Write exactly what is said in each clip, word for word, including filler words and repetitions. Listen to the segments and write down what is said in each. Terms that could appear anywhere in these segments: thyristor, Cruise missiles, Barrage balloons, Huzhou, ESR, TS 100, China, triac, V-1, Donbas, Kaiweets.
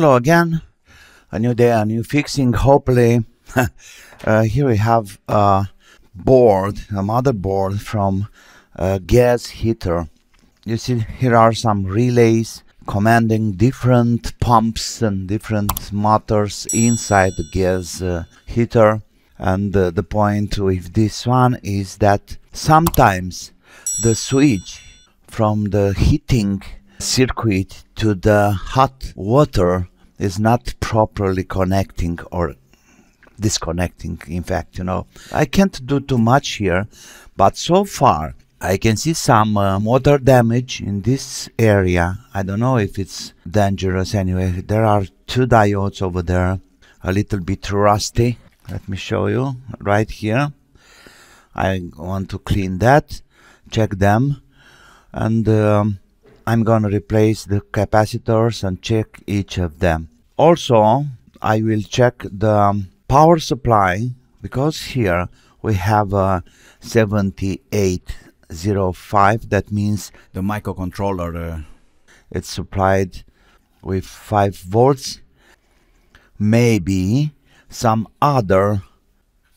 Hello again, a new day, a new fixing, hopefully. uh, here we have a board, a motherboard from a gas heater. You see, here are some relays commanding different pumps and different motors inside the gas uh, heater. And uh, the point with this one is that sometimes the switch from the heating circuit to the hot water is not properly connecting or disconnecting. In fact, you know, I can't do too much here, but so far I can see some uh, motor damage in this area. I don't know if it's dangerous. Anyway, there are two diodes over there, a little bit rusty. Let me show you right here. I want to clean that, check them, and um, I'm gonna replace the capacitors and check each of them. Also, I will check the power supply, because here we have a seventy-eight oh five. That means the microcontroller, uh, it's supplied with five volts. Maybe some other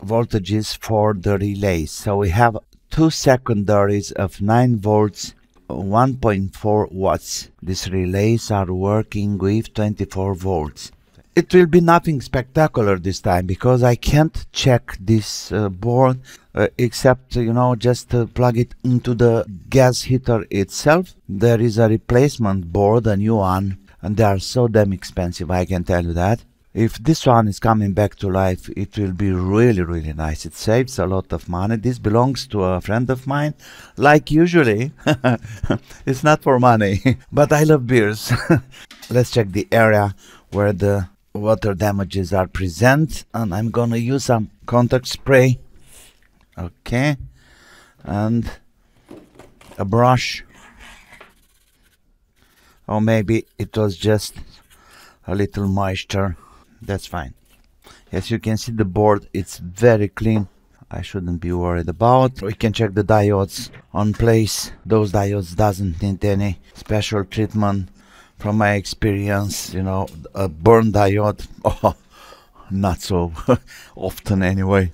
voltages for the relays. So we have two secondaries of nine volts, one point four watts. These relays are working with twenty-four volts. It will be nothing spectacular this time, because I can't check this uh, board uh, except, you know, just uh, plug it into the gas heater itself. There is a replacement board, a new one, and they are so damn expensive, I can tell you that. If this one is coming back to life, it will be really, really nice. It saves a lot of money. This belongs to a friend of mine, like usually. It's not for money, but I love beers. Let's check the area where the water damages are present. And I'm gonna use some contact spray. Okay. And a brush. Or maybe it was just a little moisture. That's fine. As you can see, the board, it's very clean. I shouldn't be worried about. We can check the diodes on place. Those diodes doesn't need any special treatment. From my experience, you know, a burn diode, oh, not so often anyway.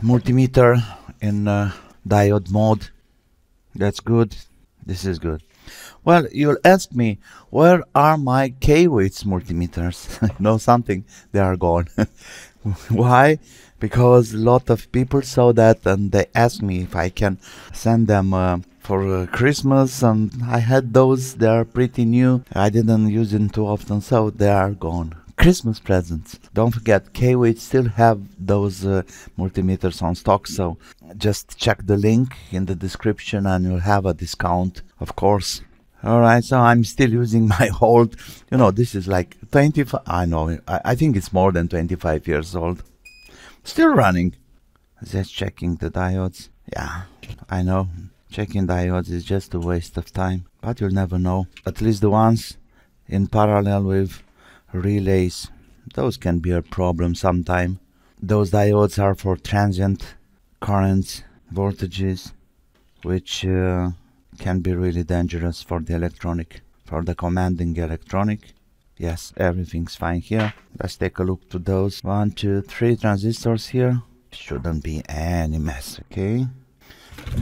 Multimeter in uh, diode mode. That's good. This is good. Well, you'll ask me, where are my Kaiweets multimeters? You know something? They are gone. Why? Because a lot of people saw that and they asked me if I can send them uh, for uh, Christmas, and I had those. They are pretty new. I didn't use them too often, so they are gone. Christmas presents. Don't forget, Kaiweets still have those uh, multimeters on stock, so just check the link in the description and you'll have a discount, of course. Alright, so I'm still using my old, you know, this is like twenty-five, I know, I, I think it's more than twenty-five years old. Still running. Just checking the diodes. Yeah, I know, checking diodes is just a waste of time, but you'll never know. At least the ones in parallel with relays, those can be a problem sometime. Those diodes are for transient currents, voltages, which uh, can be really dangerous for the electronic, for the commanding electronic. Yes, everything's fine here. Let's take a look to those one, two, three transistors here. Shouldn't be any mess. Okay,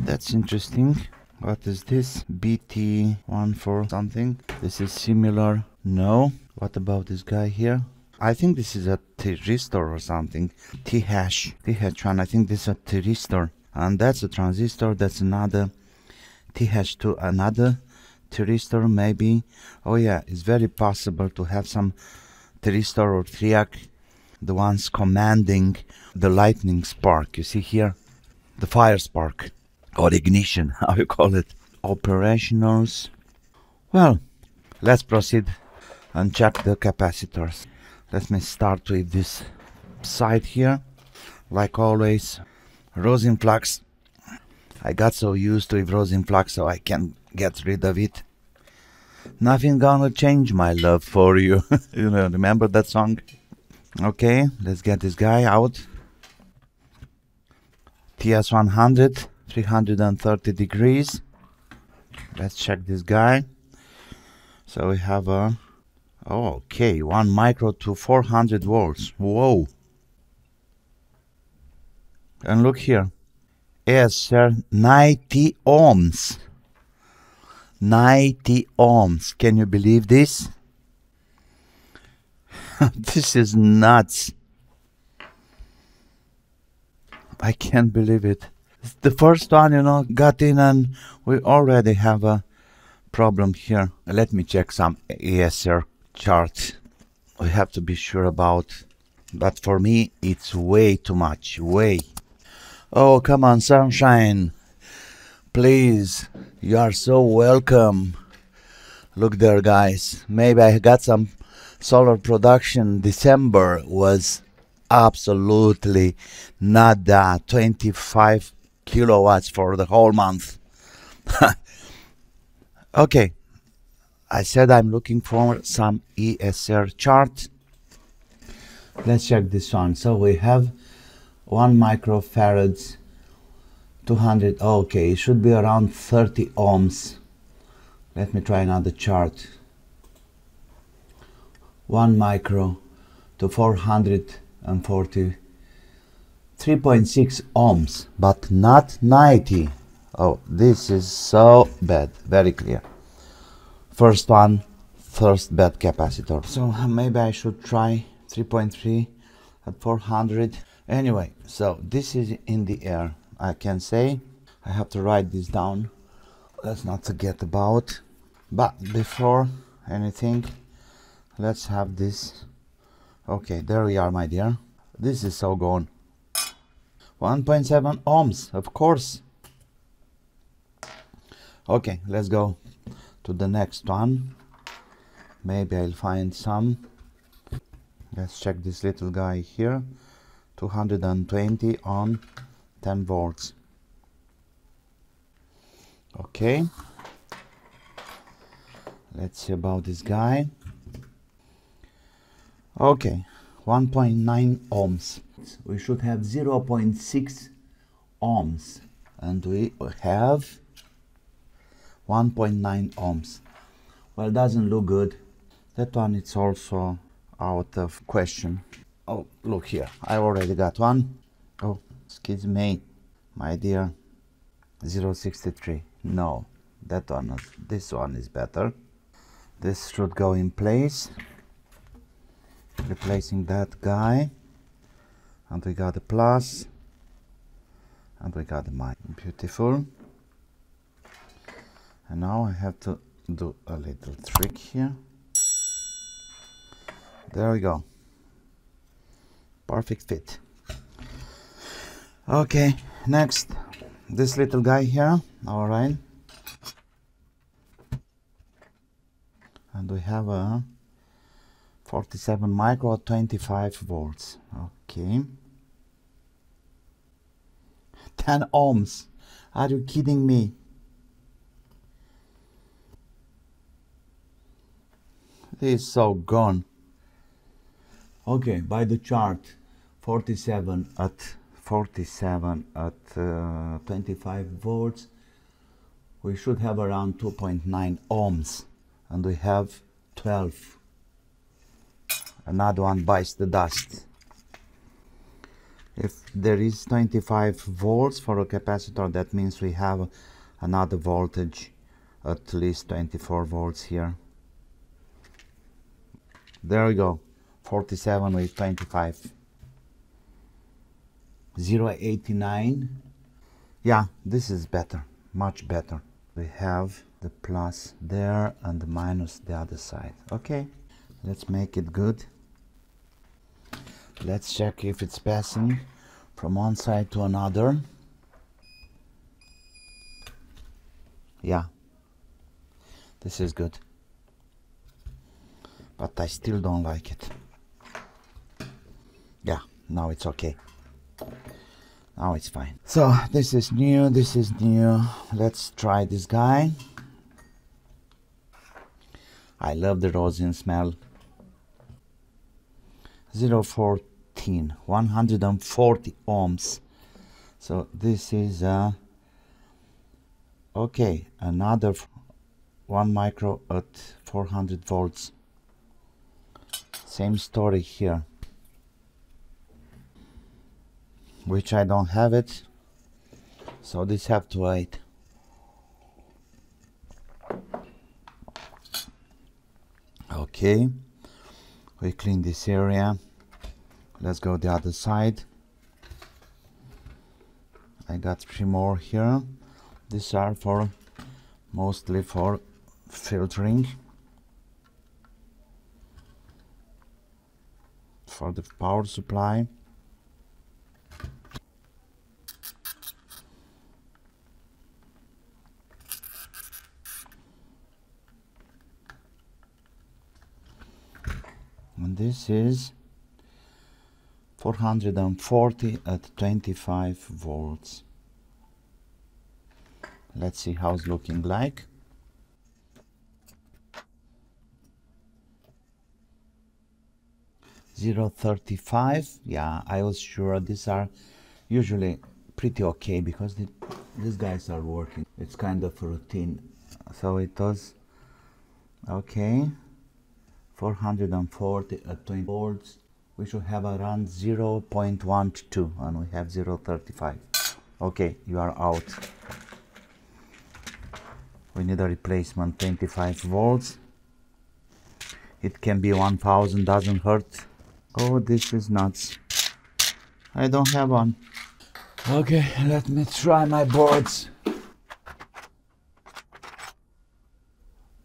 that's interesting. What is this? B T one four something. This is similar. No. What about this guy here? I think this is a thyristor or something. T-hash. T-hash one. I think this is a thyristor. And that's a transistor. That's another T-hash two. Another thyristor maybe. Oh yeah, it's very possible to have some thyristor or triac. The ones commanding the lightning spark. You see here? The fire spark. Or ignition, how you call it. Operationals. Well, let's proceed and check the capacitors. Let me start with this side here. Like always, Rosinflux. I got so used to with Rosinflux, so I can get rid of it. Nothing gonna change my love for you. You know, remember that song? Okay, let's get this guy out. T S one hundred, three hundred thirty degrees. Let's check this guy. So we have a Okay, one micro to four hundred volts. Whoa. And look here. E S R ninety ohms. ninety ohms. Can you believe this? This is nuts. I can't believe it. It's the first one, you know, got in and we already have a problem here. Let me check some E S R charts. We have to be sure about. But for me, it's way too much. Way. Oh, come on, sunshine. Please. You are so welcome. Look there, guys. Maybe I got some solar production. December was absolutely nada. twenty-five kilowatts for the whole month. Okay. I said I'm looking for some E S R chart. Let's check this one. So we have one microfarads, two hundred. Okay, it should be around thirty ohms. Let me try another chart. One micro to four hundred forty, three point six ohms, but not ninety. Oh, this is so bad. Very clear. First one, first bad capacitor. So maybe I should try three point three at four hundred. Anyway, so this is in the air. I can say I have to write this down. Let's not forget about. But before anything, let's have this. Okay, there we are, my dear. This is so gone. one point seven ohms, of course. Okay, let's go to the next one. Maybe I'll find some. Let's check this little guy here. two hundred twenty on ten volts. Okay. Let's see about this guy. Okay. one point nine ohms. We should have zero point six ohms. And we have one point nine ohms. Well, doesn't look good. That one is also out of question. Oh, look here. I already got one. Oh, excuse me, my dear. zero point six three. No, that one is, this one is better. This should go in place. Replacing that guy. And we got a plus. And we got a minus. Beautiful. And now I have to do a little trick here. There we go. Perfect fit. Okay, next. This little guy here. Alright. And we have a forty-seven micro, twenty-five volts. Okay. ten ohms. Are you kidding me? This is so gone. Okay, by the chart, forty-seven at forty-seven at uh, twenty-five volts, we should have around two point nine ohms, and we have twelve. Another one bites the dust. If there is twenty-five volts for a capacitor, that means we have another voltage, at least twenty-four volts here. There we go, forty-seven with twenty-five. zero point eight nine. Yeah, this is better, much better. We have the plus there and the minus the other side. Okay, let's make it good. Let's check if it's passing from one side to another. Yeah, this is good. But I still don't like it. Yeah, now it's okay. Now it's fine. So this is new, this is new. Let's try this guy. I love the rosin smell. zero point one four, one hundred forty ohms. So this is uh, okay, another one micro at four hundred volts. Same story here, which I don't have it, so this have to wait. Okay, we clean this area. Let's go the other side. I got three more here. These are for mostly for filtering, for the power supply. And this is four hundred forty at twenty-five volts. Let's see how it's looking like. zero point three five, yeah, I was sure these are usually pretty okay because the, these guys are working. It's kind of routine. So it was okay. four hundred forty at twenty volts. We should have around zero point one two and we have zero point three five. Okay, you are out. We need a replacement twenty-five volts. It can be one thousand, doesn't hurt. Oh, this is nuts. I don't have one. Okay, let me try my boards.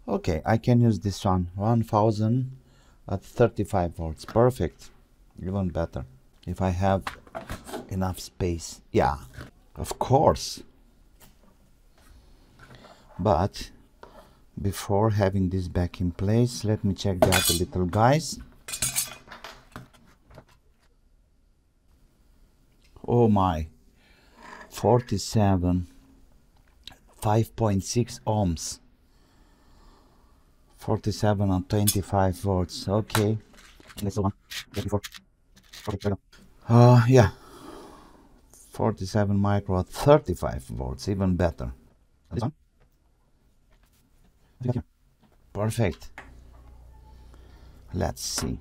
Okay, I can use this one, one thousand at thirty-five volts, perfect, even better, if I have enough space, yeah, of course. But before having this back in place, let me check the other little guys. Oh my, forty-seven, five point six ohms. forty-seven on twenty-five volts. Okay. Let's go on. Uh, yeah. forty-seven micro at thirty-five volts. Even better. This one? Okay. Perfect. Let's see.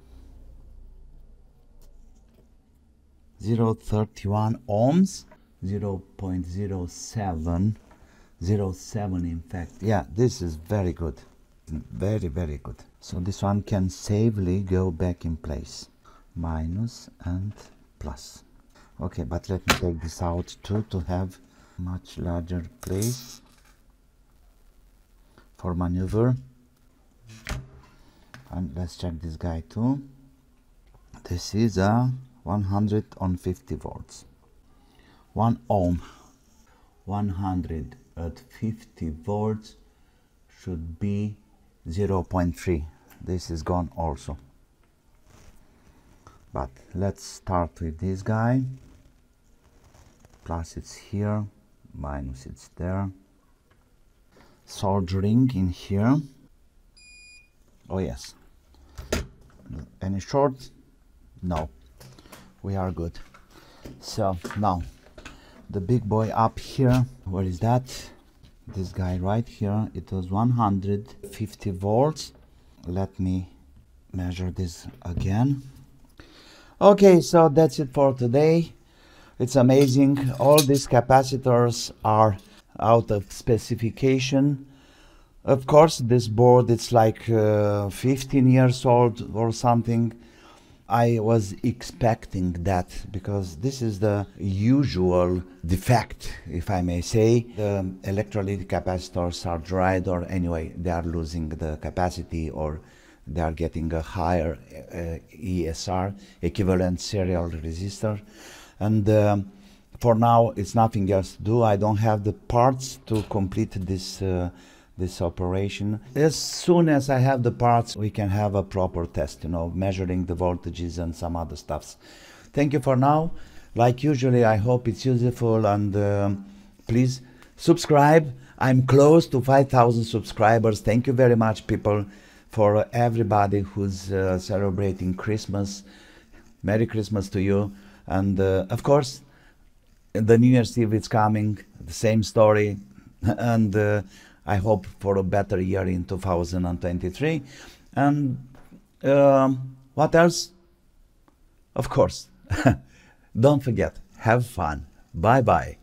zero point three one ohms. zero point zero seven. zero point seven in fact. Yeah, this is very good. Very, very good. So this one can safely go back in place. Minus and plus. Okay, but let me take this out too to have much larger place for maneuver. And let's check this guy too. This is a one hundred fifty volts. one ohm. one hundred at fifty volts should be zero point three. This is gone also, but let's start with this guy. Plus it's here, minus it's there. Soldering in here. Oh yes. Any short? No, we are good. So now the big boy up here, where is that? This guy right here, it was one hundred fifty volts. Let me measure this again. Okay, so that's it for today. It's amazing. All these capacitors are out of specification. Of course, this board, it's like uh, fifteen years old or something. I was expecting that because this is the usual defect, if I may say. The electrolytic capacitors are dried, or anyway, they are losing the capacity, or they are getting a higher uh, E S R, equivalent serial resistor. And um, for now, it's nothing else to do. I don't have the parts to complete this uh, this operation. As soon as I have the parts, we can have a proper test, you know, measuring the voltages and some other stuffs. Thank you for now. Like usually, I hope it's useful, and uh, please subscribe. I'm close to five thousand subscribers. Thank you very much, people, for everybody who's uh, celebrating Christmas. Merry Christmas to you. And uh, of course, the New Year's Eve is coming, the same story. And uh, I hope for a better year in two thousand twenty-three. And um, What else? Of course. Don't forget, have fun. Bye-bye.